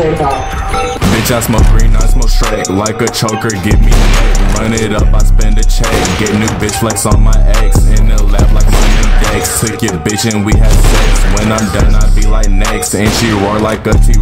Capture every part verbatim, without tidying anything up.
Bitch, I smoke green, I smoke straight. Like a choker, get me lit. Run it up, I spend a check. Get new bitch flex on my ex. In the lab like my new ex. Took your bitch and we had sex. When I'm done, I be like next. And she roar like a T-Rex.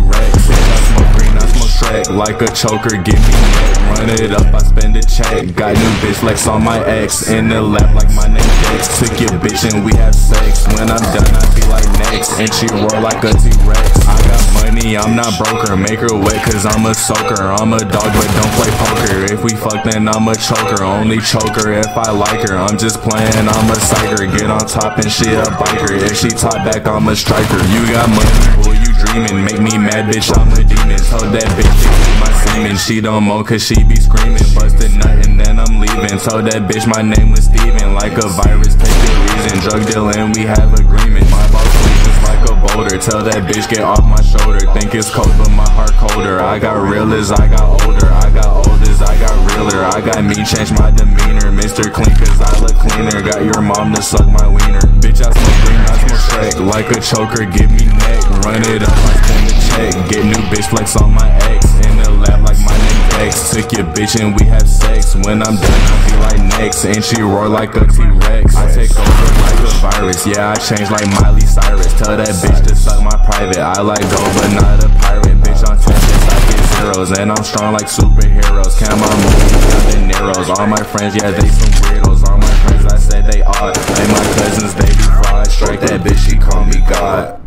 Bitch, I smoke green, I smoke straight. Like a choker, get me lit. Run it up, I spend a check. Got new bitch flex on my ex. In the lab like my new ex. Took your bitch and we had sex. When I'm done, I be like next. And she roar like a T-Rex. I got money, I'm not broker. Make her wet cause I'm a soaker. I'm a dog but don't play poker. If we fuck then I'm a choker. Only choker if I like her. I'm just playing, I'm a psyker. Get on top and she a biker. If she top back, I'm a striker. You got money, boy, you dreaming. Make me mad, bitch, I'm a demon. Told that bitch to keep my semen. She don't moan cause she be screaming. Bust a nut and then I'm leaving. Told that bitch my name was Steven. Like a virus, take the reason. Drug dealing, we have agreement. My boss sleeps like a boulder. Tell that bitch get off my shoulder. Think it's cold but my heart colder. I got real as I got older. I got old as I got realer. I got me, change my demeanor. Mister Clean cause I look cleaner. Got your mom to suck my wiener. Bitch, I smoke green, I smoke track. Like a choker, give me neck. Run it up, I spend the check. Get new bitch flex on my ex. In the lab like my new ex. Took your bitch and we have sex. When I'm done I feel like next. And she roar like a T-Rex. I take over like a virus. Yeah, I change like Miley Cyrus. Tell that bitch to suck my private. I like gold but not a pirate. Bitch, on Tetris I get zeros. And I'm strong like superheroes. Count my movies, got the Neros. All my friends, yeah, they some weirdos. All my friends, I said they odd. Like my cousins, they be fried. Strike that bitch, she call me God.